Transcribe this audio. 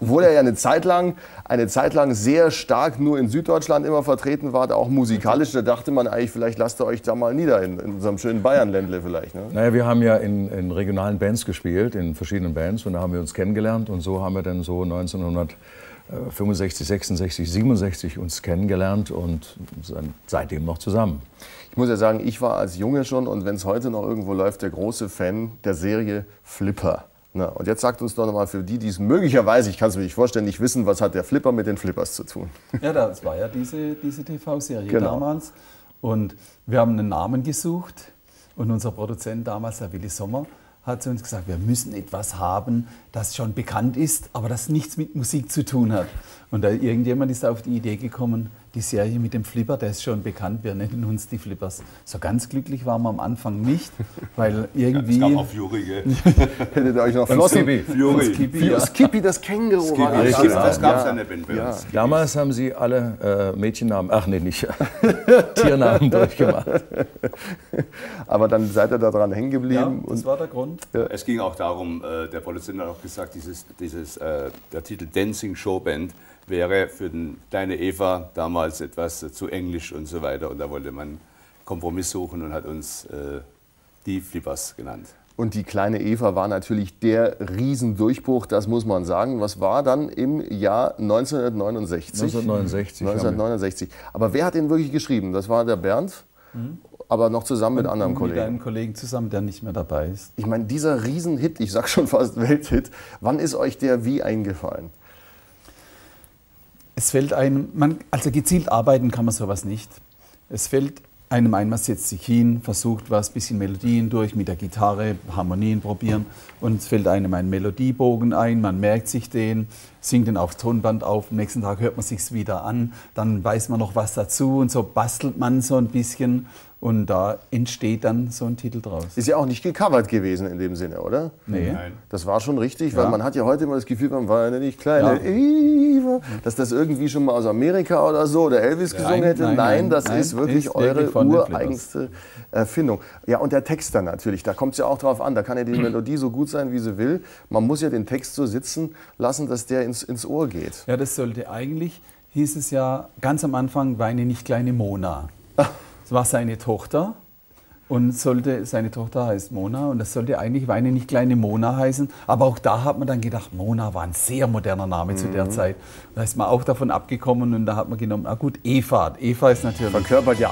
Obwohl er ja eine Zeit lang sehr stark nur in Süddeutschland immer vertreten war, auch musikalisch. Da dachte man eigentlich, vielleicht lasst ihr euch da mal nieder in unserem schönen Bayernländle vielleicht. Ne? Naja, wir haben ja in regionalen Bands gespielt, in verschiedenen Bands, und da haben wir uns kennengelernt. Und so haben wir dann so 1965, 66, 67 uns kennengelernt und sind seitdem noch zusammen. Ich muss ja sagen, ich war als Junge schon, und wenn es heute noch irgendwo läuft, der große Fan der Serie Flipper. Na, und jetzt sagt uns doch nochmal für die, die es möglicherweise, ich kann es mir nicht vorstellen, nicht wissen, was hat der Flipper mit den Flippers zu tun? Ja, das war ja diese TV-Serie damals. Und wir haben einen Namen gesucht und unser Produzent damals, der Willi Sommer, hat zu uns gesagt, wir müssen etwas haben, das schon bekannt ist, aber das nichts mit Musik zu tun hat. Und da irgendjemand ist auf die Idee gekommen, die Serie mit dem Flipper, der ist schon bekannt, wir nennen uns die Flippers. So ganz glücklich waren wir am Anfang nicht, weil irgendwie... Ja, es gab auch Fury, gell? Hättet ihr euch noch Flossi? Skippy, ja. Skippy, das Känguru. Skippy, war das gab es ja nicht bei uns. Damals haben sie alle Mädchennamen, ach nee, nicht, Tiernamen durchgemacht. Aber dann seid ihr da dran hängen geblieben. Ja, das war der Grund. Ja. Es ging auch darum, der Produzent hat auch gesagt, der Titel Dancing Show Band wäre für die kleine Eva damals etwas zu englisch und so weiter. Und da wollte man Kompromiss suchen und hat uns die Flippers genannt. Und die kleine Eva war natürlich der Riesendurchbruch, das muss man sagen. Was war dann im Jahr 1969? 1969. Aber wer hat den wirklich geschrieben? Das war der Bernd. Mhm. Aber noch zusammen mit anderen Kollegen. Mit einem Kollegen zusammen, der nicht mehr dabei ist. Ich meine, dieser Riesenhit, ich sag schon fast Welthit, wann ist euch der wie eingefallen? Es fällt einem, also gezielt arbeiten kann man sowas nicht. Es fällt einem ein, man setzt sich hin, versucht was, bisschen Melodien durch, mit der Gitarre, Harmonien probieren. Und es fällt einem ein Melodiebogen ein, man merkt sich den, singt den aufs Tonband auf, am nächsten Tag hört man sich's wieder an, dann weiß man noch was dazu und so bastelt man so ein bisschen. Und da entsteht dann so ein Titel draus. Ist ja auch nicht gecovert gewesen in dem Sinne, oder? Nee. Nein. Das war schon richtig, weil man hat ja heute immer das Gefühl, man war ja nicht kleine Eva, dass das irgendwie schon mal aus Amerika oder so oder Elvis gesungen hätte. Nein, das ist wirklich eure ureigenste Erfindung. Ja, und der Text dann natürlich, da kommt es ja auch drauf an. Da kann ja die Melodie so gut sein, wie sie will. Man muss ja den Text so sitzen lassen, dass der ins Ohr geht. Ja, das sollte eigentlich, hieß es ja ganz am Anfang, Weine nicht kleine Mona. Das war seine Tochter und seine Tochter heißt Mona und das sollte eigentlich Weine nicht kleine Mona heißen. Aber auch da hat man dann gedacht, Mona war ein sehr moderner Name zu der Zeit. Da ist man auch davon abgekommen und da hat man genommen, ah gut, Eva. Eva ist natürlich... Verkörpert ja